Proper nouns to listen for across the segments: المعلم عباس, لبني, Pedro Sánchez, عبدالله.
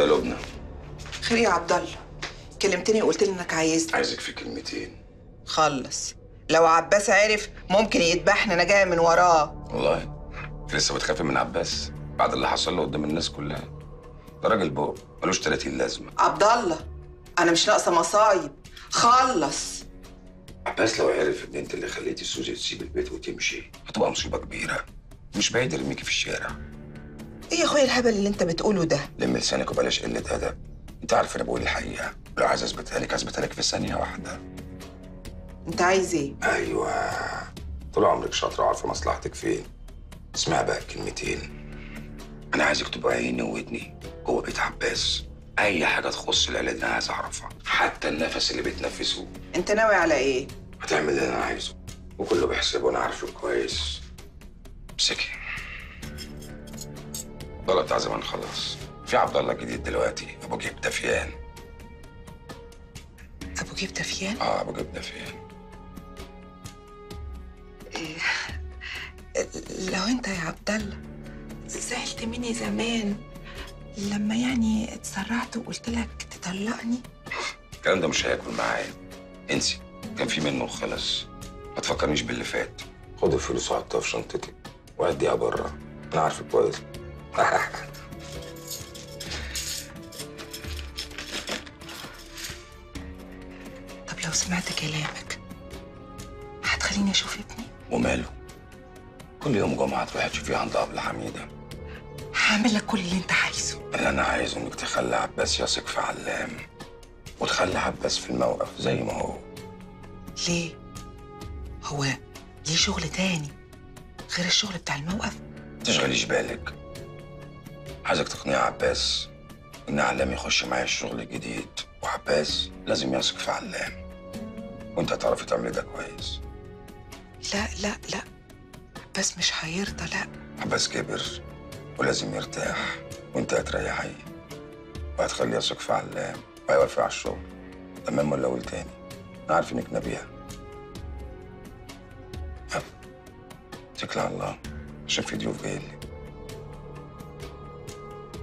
يا لبنى؟ خير يا عبد الله، كلمتني وقلت لي انك عايزني. عايزك في كلمتين. خلص. لو عباس عرف ممكن يذبحني، انا جايه من وراه. والله لسه بتخافي من عباس بعد اللي حصل له قدام الناس كلها؟ ده راجل بؤ ملوش 30 لازمه. عبد الله انا مش ناقصه مصايب، خلص. عباس لو عرف ان انت اللي خليتي سوزي تسيب البيت وتمشي هتبقى مصيبه كبيره، مش بعيد يرميكي في الشارع. ايه يا اخويا الهبل اللي انت بتقوله ده؟ لم لسانك وبلاش قله ادب. انت عارف انا بقول الحقيقه، لو عايز اثبتها لك هثبتها لك في ثانيه واحده. انت عايز ايه؟ ايوه طول عمرك شاطره وعارفه مصلحتك فين. اسمع بقى الكلمتين، انا عايزك تبقى عيني وودني جوه بيت عباس. اي حاجه تخص العيله دي انا عايز اعرفها، حتى النفس اللي بتنفسه. انت ناوي على ايه؟ هتعمل اللي انا عايزه وكله بحسابه، وانا عارفه كويس. امسكي. عبد الله بتاع زمان خلاص، في عبد الله الجديد دلوقتي ابو جيب دفيان. ابو جيب دفيان؟ اه ابو جيب دفيان. لو انت يا عبد الله زعلت مني زمان لما يعني اتسرعت وقلت لك تطلقني، الكلام ده مش هياكل معايا. انسي، كان في منه وخلص. ما تفكرنيش باللي فات. خد الفلوس وحطها في شنطتك واديها بره، انا عارفك كويس. طب لو سمعت كلامك هتخليني اشوف ابني؟ وماله؟ كل يوم جمعه تروحي تشوفيه عند ابو حميده. هعمل لك كل اللي انت عايزه. اللي انا عايزه انك تخلي عباس يثق في علام، وتخلي عباس في الموقف زي ما هو. ليه؟ هو ليه شغل تاني غير الشغل بتاع الموقف؟ ما تشغليش بالك. عايزك تقنعي عباس ان علام يخش معايا الشغل الجديد، وعباس لازم يثق في علام، وانت هتعرفي تعملي ده كويس. لا لا لا، عباس مش هيرضى. لا عباس كبر ولازم يرتاح، وانت هتريحيه وهتخليه يثق في علام وهيوافق على الشغل. تمام ولا اقول تاني؟ انا عارف انك نبيهه. ها اتكلي على الله عشان في ضيوف جايين لي.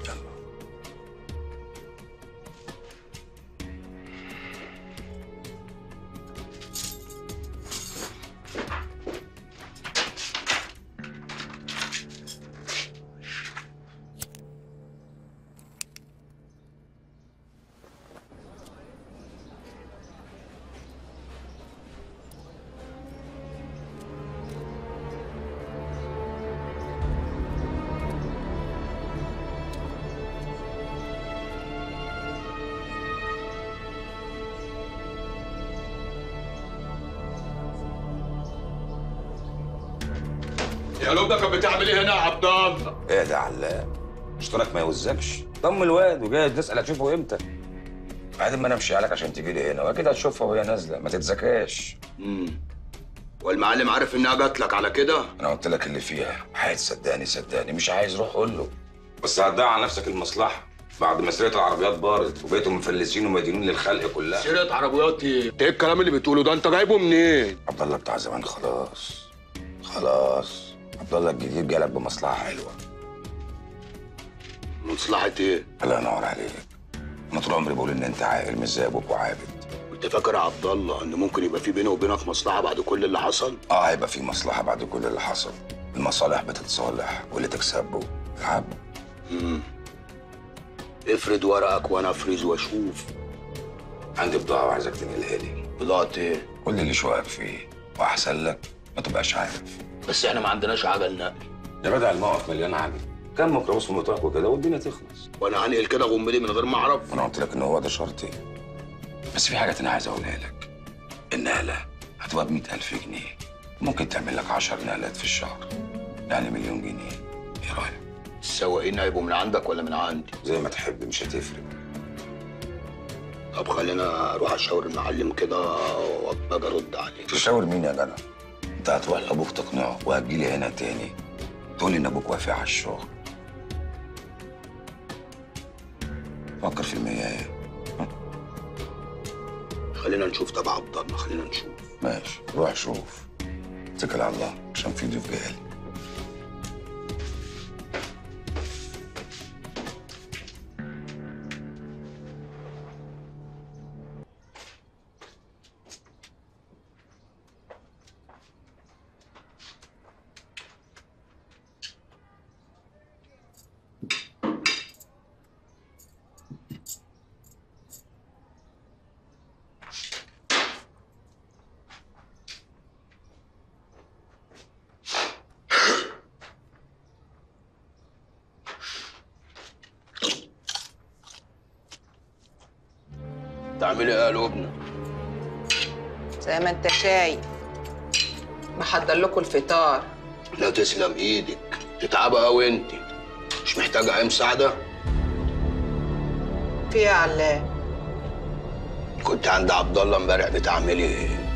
يلا. يا لبنى كانت بتعمل ايه هنا يا عبد الله؟ ايه ده يا علام؟ اشتراك ما يوزكش، ضم الواد وجاهز نسأل هتشوفه امتى؟ بعدين ما انا امشي عليك عشان تجي لي هنا، واكيد هتشوفها وهي نازله، ما تتذكاش. والمعلم عارف انها جات لك على كده؟ انا قلت لك اللي فيها، عايز صدقني صدقني، مش عايز روح قول له. بس هتضيع على نفسك المصلحه، بعد ما سيره العربيات بارت وبقيتوا مفلسين ومدينين للخلق كلها. سيره عربيات ايه؟ ايه الكلام اللي بتقوله ده؟ انت جايبه منين؟ عبد الله بتاع زمان خلاص. خلاص عبد الله الجديد جالك بمصلحه حلوه. مصلحه ايه؟ الله ينور عليك. انا طول عمري بقول ان انت عاقل مش زي ابوك وعابد. كنت فاكر يا عبد الله ان ممكن يبقى في بيني وبينك مصلحه بعد كل اللي حصل؟ اه هيبقى في مصلحه بعد كل اللي حصل. المصالح بتتصالح واللي تكسبه العب. افرد ورقك وانا افرز واشوف. عندي بضاعه وعايزك تنقلها لي. بضاعه ايه؟ قول اللي شوقك فيه واحسن لك ما تبقاش عارف. بس احنا ما عندناش عجل نقل يا بدع. الموقف مليان عجل، كم ميكروباص في المطاق وكده والدنيا تخلص. وانا هنقل كده غملي من غير ما اعرف؟ انا قلت لك ان هو ده شرطي. بس في حاجه انا عايز اقولها لك، النقله هتبقى ب 100,000 جنيه، ممكن تعمل لك 10 نقلات في الشهر، يعني 1,000,000 جنيه. ايه رايك؟ السواقين هيبقوا من عندك ولا من عندي؟ زي ما تحب مش هتفرق. طب خلينا اروح اشاور المعلم كده وابقى ارد عليك. تشاور مين يا جدع؟ انت هتروح لابوك تقنعه وهتجي لي هنا تاني تقول لي ان ابوك وافق على الشغل. فكر في المياه. خلينا نشوف تبع عبد الله، خلينا نشوف. ماشي روح شوف، اتكل على الله عشان في ضيوف جايلي. تعملي ايه يا لبنى؟ زي ما انت شايف بحضر لكم الفطار. لا تسلم ايدك، تتعبي قوي انت. مش محتاجه اي مساعده؟ في ايه يا علام؟ كنت عند عبد الله امبارح، بتعملي ايه؟